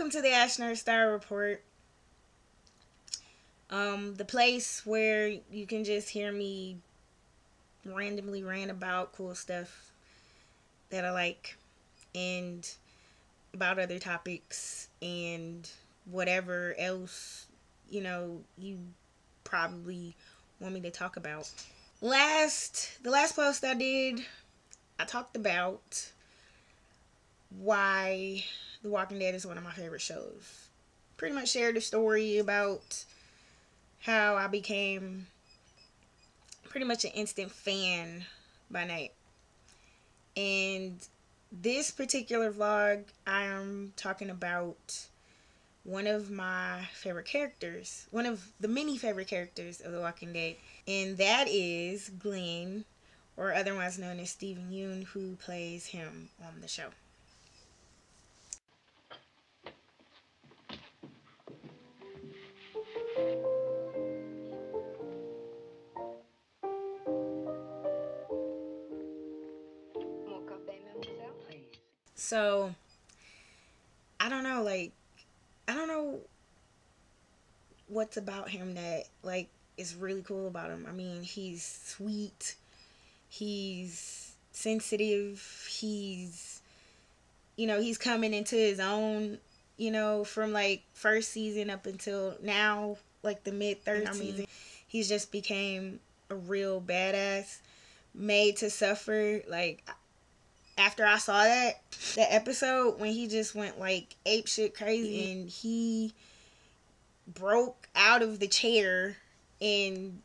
Welcome to the AshNerdStar Report. The place where you can just hear me randomly rant about cool stuff that I like and about other topics and whatever else, you know, you probably want me to talk about. The last post I did, I talked about why The Walking Dead is one of my favorite shows. Pretty much shared a story about how I became pretty much an instant fan by night. And this particular vlog, I am talking about one of my favorite characters, one of the many favorite characters of The Walking Dead, and that is Glenn, or otherwise known as Steven Yeun, who plays him on the show. So, I don't know what's about him that, like, is really cool about him. I mean, he's sweet, he's sensitive, he's, you know, he's coming into his own, you know, from, like, first season up until now, like, the mid-third season. He's just became a real badass, made to suffer, like, after I saw that episode when he just went like ape shit crazy and he broke out of the chair and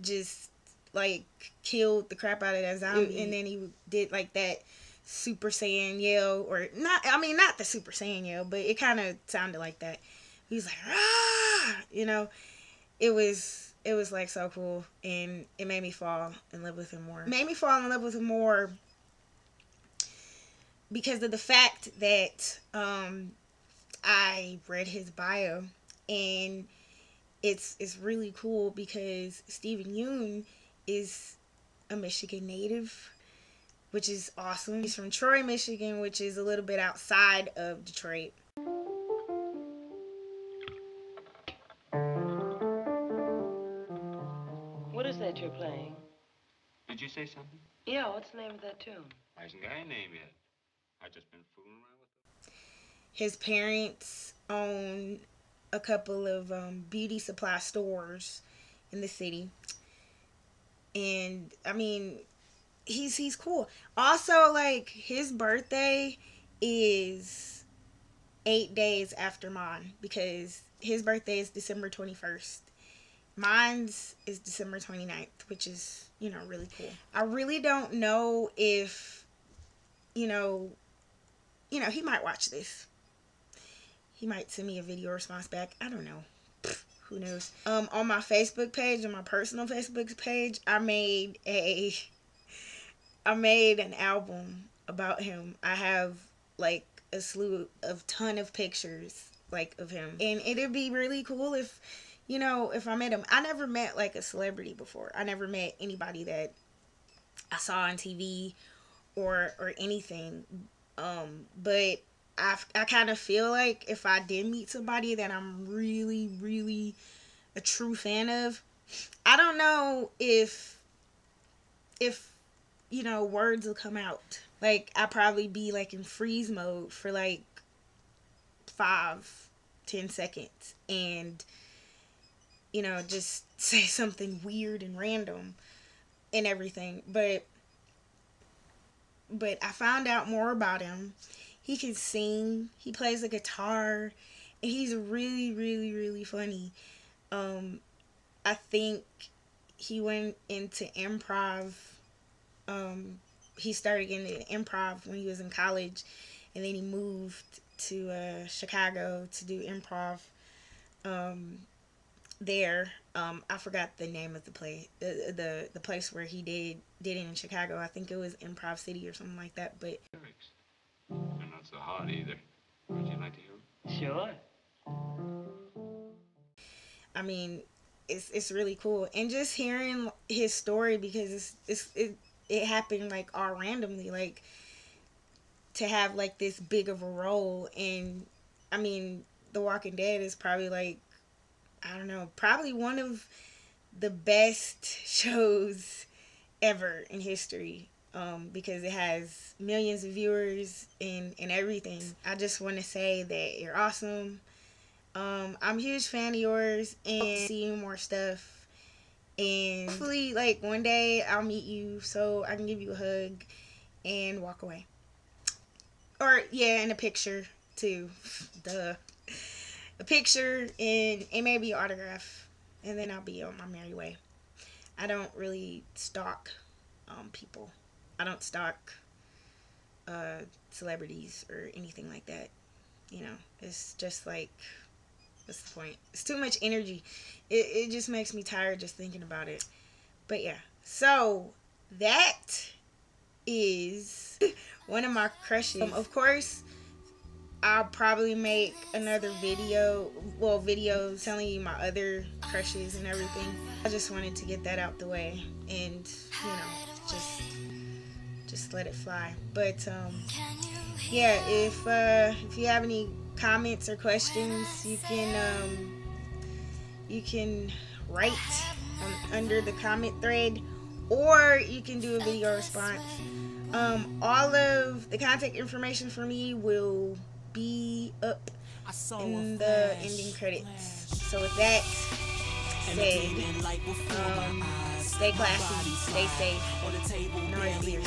just like killed the crap out of that zombie, and then he did like that Super Saiyan yell, or not, I mean not the Super Saiyan yell, but it kind of sounded like that. He was like, ah, you know, it was like so cool, and it made me fall in love with him more. Because of the fact that I read his bio, and it's really cool because Steven Yeun is a Michigan native, which is awesome. He's from Troy, Michigan, which is a little bit outside of Detroit. What is that you're playing? Did you say something? Yeah, what's the name of that tune? I haven't got a name yet. I've just been fooling around with them. His parents own a couple of beauty supply stores in the city, and I mean, he's cool. Also, like, his birthday is 8 days after mine because his birthday is December 21st. Mine's is December 29th, which is, you know, really cool. I really don't know if, you know, he might watch this. He might send me a video response back. I don't know. Pfft, who knows? On my Facebook page, on my personal Facebook page, I made an album about him. I have like a ton of pictures like of him, and it'd be really cool if, you know, if I met him. I never met like a celebrity before. I never met anybody that I saw on TV. Or anything, but I kind of feel like if I did meet somebody that I'm really, really a true fan of, I don't know if you know, words will come out. Like, I'd probably be like in freeze mode for like 5-10 seconds, and, you know, just say something weird and random and everything, but I found out more about him. He can sing, he plays the guitar, and he's really, really, really funny. I think he went into improv. He started getting into improv when he was in college, and then he moved to Chicago to do improv there. I forgot the name of the place, the place where he did it in Chicago. I think it was Improv City or something like that. But they're not so hard either. Would you like to hear them? Sure. I mean, it's really cool, and just hearing his story, because it happened like all randomly, like to have like this big of a role, and I mean, The Walking Dead is probably like, I don't know, probably one of the best shows ever in history, because it has millions of viewers and everything. I just want to say that you're awesome. I'm a huge fan of yours and see you more stuff. And hopefully, like, one day I'll meet you so I can give you a hug and walk away. Or, yeah, and a picture, too. Duh. A picture and it may be an autograph. And then I'll be on my merry way. I don't really stalk people. I don't stalk celebrities or anything like that. You know, it's just like, what's the point? It's too much energy. It just makes me tired just thinking about it. But yeah, so that is one of my crushes. Of course, I'll probably make another video, well, videos telling you my other crushes and everything. I just wanted to get that out the way and, you know, just let it fly. But yeah, if you have any comments or questions, you can write under the comment thread, or you can do a video response. All of the contact information for me will be up in the ending credits. So with that said, stay classy, stay safe, no fears.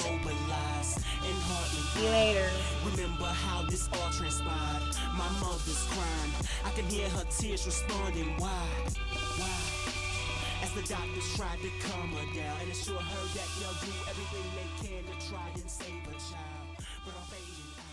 See you later. Remember how this all transpired, my mother's crying, I can hear her tears responding, why, as the doctors tried to calm her down, and it sure her that they'll do everything they can to try and save her child, but I'm fading out.